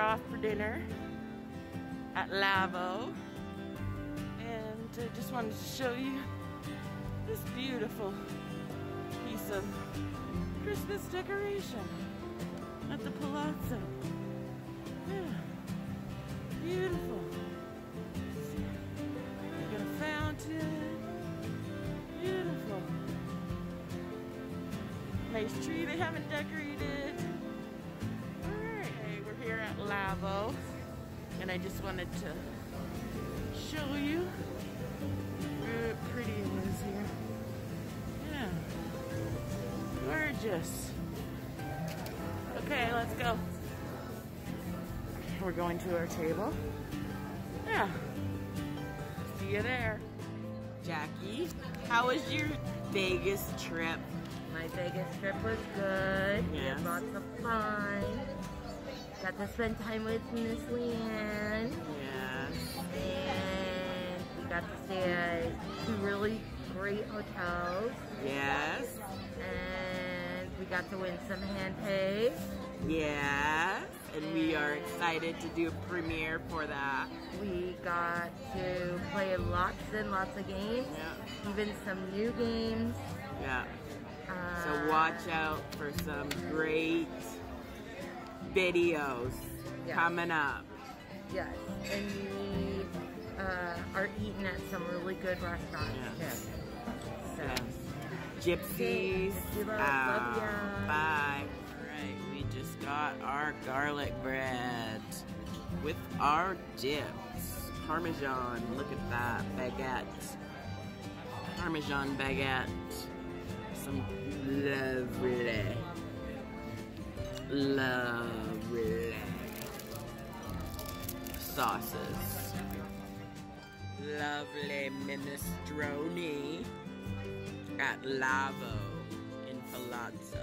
off for dinner at Lavo, and I just wanted to show you this beautiful piece of Christmas decoration at the Palazzo. Yeah, beautiful. You got a fountain. Beautiful. Nice tree they haven't decorated. Alright, we're here at Lavo, and I just wanted to show you how pretty it is here. Yeah, gorgeous. Okay, let's go. We're going to our table. Yeah, see you there. Jackie, how was your Vegas trip? My Vegas trip was good. Yes. We had lots of fun. Got to spend time with Miss Leanne. Yes. And we got to stay at two really great hotels. Yes. And we got to win some hand pay. Yes. And we are excited to do a premiere for that. We got to play lots and lots of games, yeah. Even some new games. Yeah. So watch out for some great videos, yes, coming up. Yes, and we are eating at some really good restaurants, yes, too. So. Yes. Gypsies out. Bye. Just got our garlic bread with our dips. Parmesan, look at that, baguette. Parmesan baguette. Some lovely, lovely sauces. Lovely minestrone at Lavo in Palazzo.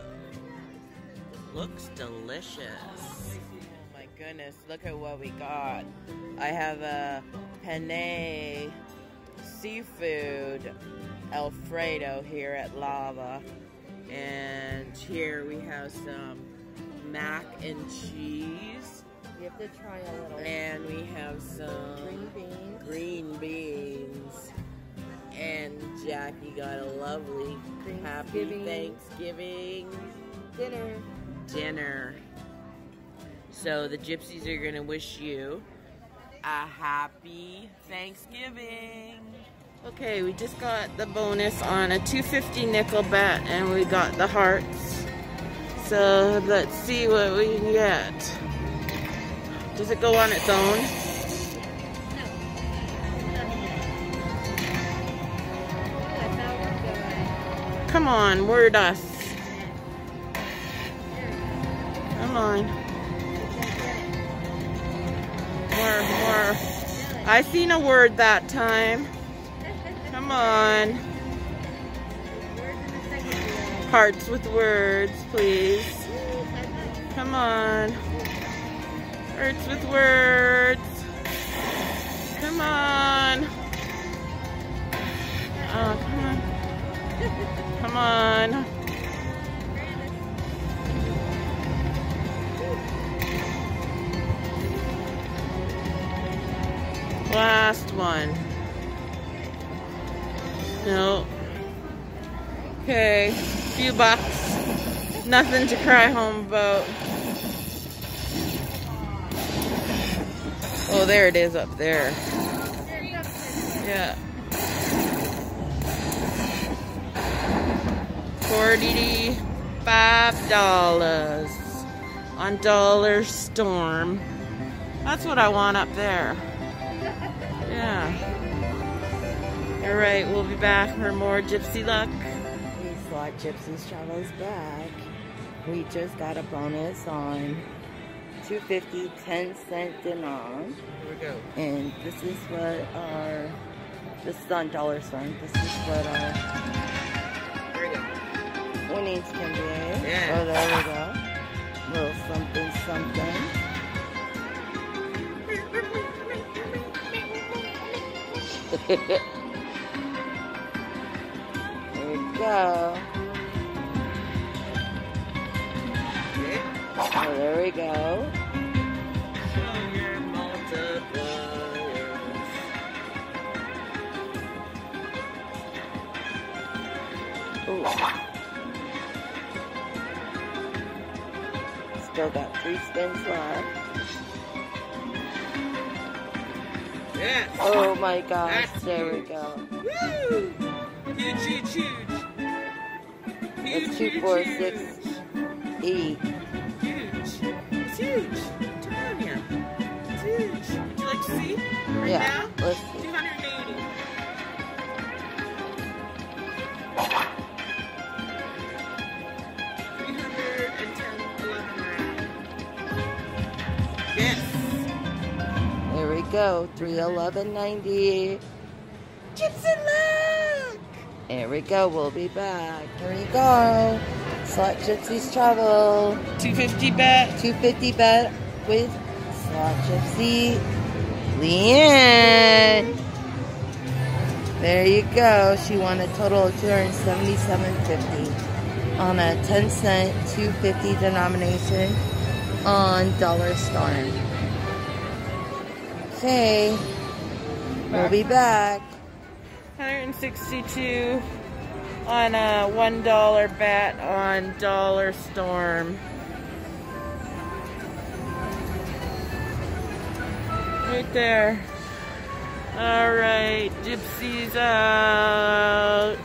Looks delicious. Oh my goodness, look at what we got. I have a penne seafood Alfredo here at Lavo. And here we have some mac and cheese. You have to try a little. And we have some green beans. And Jackie got a lovely happy Thanksgiving dinner. So the gypsies are gonna wish you a happy Thanksgiving. Okay, we just got the bonus on a $2.50 nickel bet, and we got the hearts. So let's see what we can get. Does it go on its own? No. Come on, word us. Come on. More. I seen a word that time. Come on. Hearts with words, please. Come on. Hearts with words. Come on. Oh, come on. Come on. Last one. No. Okay. Few bucks. Nothing to cry home about. Oh, there it is up there. Yeah. 45 dollars on Dollar Storm. That's what I want up there. Yeah. All right, we'll be back for more gypsy luck. Slot Gypsies Travel is back. We just got a bonus on $2.50 10-cent dinar. Here we go. And this is what our, this is on Dollar Storm. This is what our winnings can be. Yeah. Oh, there we go. Little something, something. There you go. Oh, there we go. Still got 3 spins left. Yes. Oh my gosh, that's there huge. We go. Woo! Huge, huge, huge. It's 246E. Huge. It's huge. Turn on here. It's huge. Would you like to see? Right yeah, now? Let's see. 280. Go 311.90. Gypsy luck. Here we go. We'll be back. Here we go. Slot Gypsies Travel. 250 bet. 250 bet with Slot Gypsy Leanne. There you go. She won a total of $277.50 on a 10-cent 250 denomination on Dollar Storm. Okay, we'll be back. 162 on a $1 bet on Dollar Storm. Right there. All right, Gypsies out.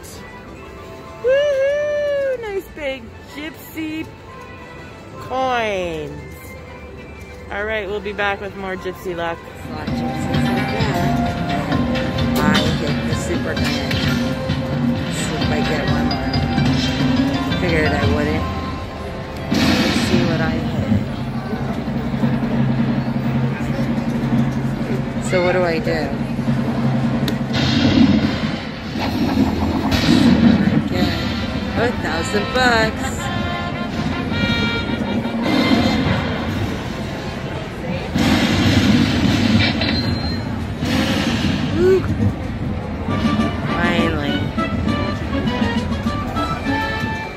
Woohoo! Nice big Gypsy coin. All right, we'll be back with more Gypsy luck. Slot Gypsies again. I get the Super Grand Chance. See if I get one more. Figured I wouldn't. Let's see what I hit. So what do I do? I get $1,000. Finally.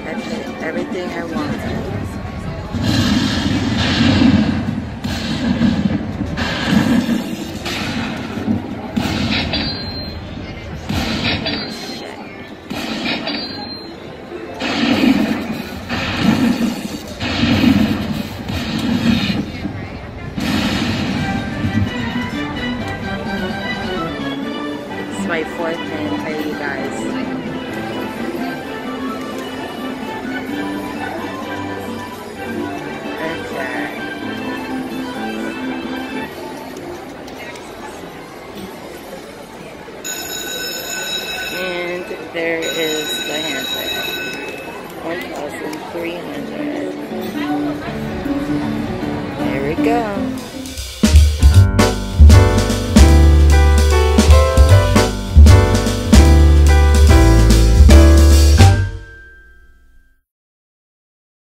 That's it. Everything I wanted. My fourth pin for you guys. Okay. And there is the hand play. 1,300. There we go.